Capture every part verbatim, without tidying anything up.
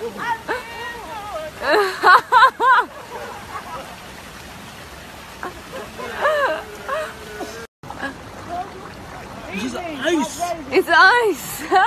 It's ice. It's ice. It's ice. It's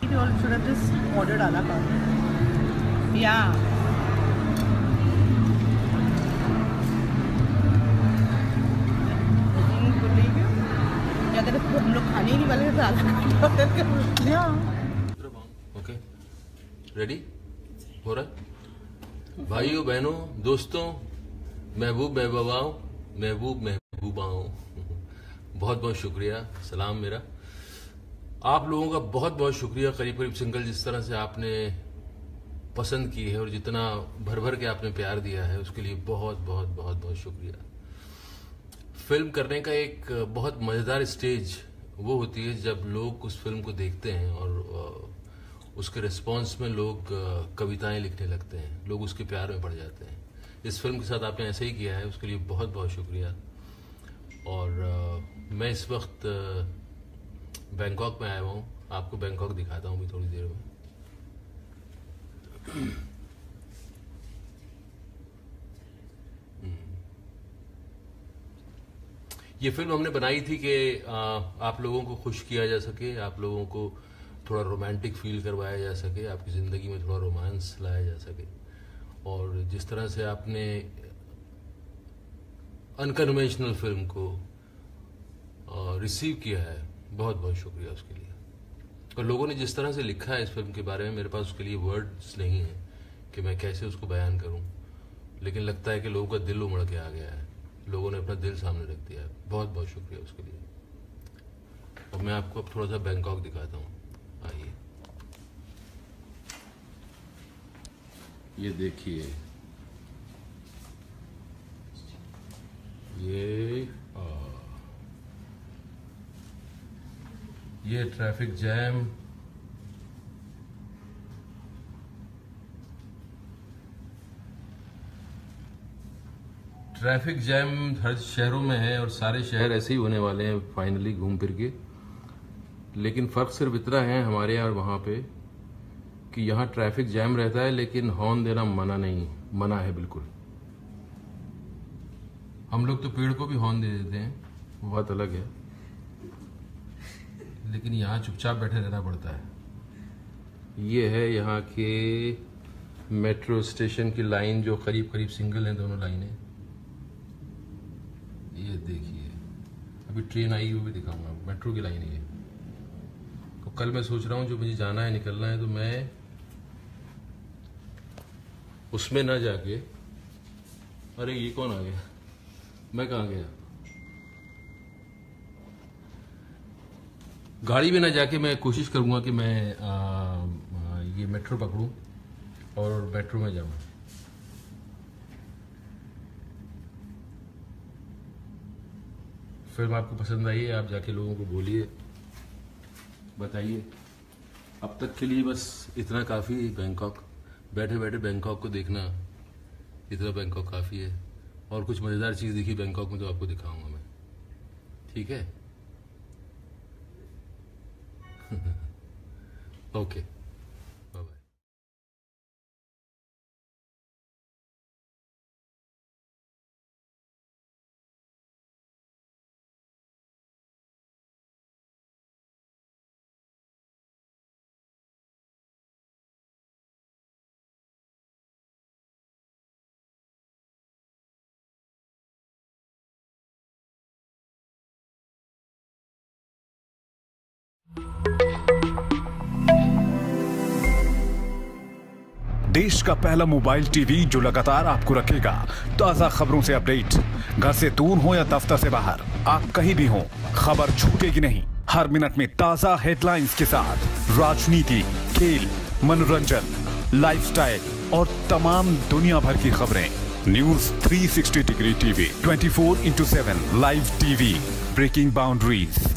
We should have just ordered a la carte. Yeah. Yeah, that if हम लोग खाने नहीं वाले तो a la carte order करो. Yeah. Okay. Ready? हो रहा है? भाइयों बहनों दोस्तों, महबूब महबूबाओं महबूब महबूबाओं बहुत बहुत शुक्रिया, सलाम मेरा आप लोगों का बहुत बहुत शुक्रिया। करीब करीब सिंगल जिस तरह से आपने पसंद की है और जितना भर भर के आपने प्यार दिया है उसके लिए बहुत बहुत बहुत बहुत शुक्रिया। फिल्म करने का एक बहुत मज़ेदार स्टेज वो होती है जब लोग उस फिल्म को देखते हैं और उसके रिस्पांस में लोग कविताएं लिखने लगते हैं, लोग उसके प्यार में पड़ जाते हैं। इस फिल्म के साथ आपने ऐसा ही किया है, उसके लिए बहुत बहुत शुक्रिया। और मैं इस वक्त बैंकॉक में आया हुआ हूँ, आपको बैंकॉक दिखाता हूँ भी थोड़ी देर में। ये फिल्म हमने बनाई थी कि आप लोगों को खुश किया जा सके, आप लोगों को थोड़ा रोमांटिक फील करवाया जा सके, आपकी ज़िंदगी में थोड़ा रोमांस लाया जा सके। और जिस तरह से आपने अनकन्वेंशनल फिल्म को रिसीव किया है, बहुत बहुत शुक्रिया उसके लिए। और लोगों ने जिस तरह से लिखा है इस फिल्म के बारे में, मेरे पास उसके लिए वर्ड्स नहीं है कि मैं कैसे उसको बयान करूं, लेकिन लगता है कि लोगों का दिल उमड़ के आ गया है, लोगों ने अपना दिल सामने रख दिया है, बहुत बहुत शुक्रिया उसके लिए। और मैं आपको अब थोड़ा सा बैंकॉक दिखाता हूँ, आइए। ये देखिए, ये आ, ये ट्रैफिक जैम, ट्रैफिक जैम हर शहरों में है और सारे शहर ऐसे ही होने वाले हैं फाइनली घूम फिर के। लेकिन फ़र्क सिर्फ इतना है हमारे यहाँ और वहाँ पे कि यहाँ ट्रैफिक जैम रहता है लेकिन हॉर्न देना मना नहीं, मना है बिल्कुल। हम लोग तो पेड़ को भी हॉर्न दे देते हैं, वो बात अलग है, लेकिन यहाँ चुपचाप बैठे रहना पड़ता है। ये है यहाँ के मेट्रो स्टेशन की लाइन जो करीब करीब सिंगल हैं दोनों लाइनें। ये देखिए, अभी ट्रेन आई हुई भी दिखाऊंगा, मेट्रो की लाइन है। कल मैं सोच रहा हूँ जो मुझे जाना है, निकलना है, तो मैं उसमें ना जाके, अरे ये कौन आ गया, मैं कहाँ गया, गाड़ी में ना जाके मैं कोशिश करूँगा कि मैं आ, आ, ये मेट्रो पकड़ूँ और मेट्रो में जाऊँ। फिल्म आपको पसंद आई है, आप जाके लोगों को बोलिए, बताइए। अब तक के लिए बस इतना काफ़ी है, बैंकॉक बैठे बैठे बैंकॉक को देखना, इतना बैंकॉक काफ़ी है। और कुछ मज़ेदार चीज़ दिखी बैंकॉक में तो आपको दिखाऊंगा मैं, ठीक है। ओके। देश का पहला मोबाइल टीवी जो लगातार आपको रखेगा ताजा खबरों से अपडेट। घर से दूर हो या दफ्तर से बाहर, आप कहीं भी हो, खबर छूटेगी नहीं। हर मिनट में ताजा हेडलाइंस के साथ राजनीति, खेल, मनोरंजन, लाइफस्टाइल और तमाम दुनिया भर की खबरें। News three sixty degree TV, twenty four into seven live TV, breaking boundaries.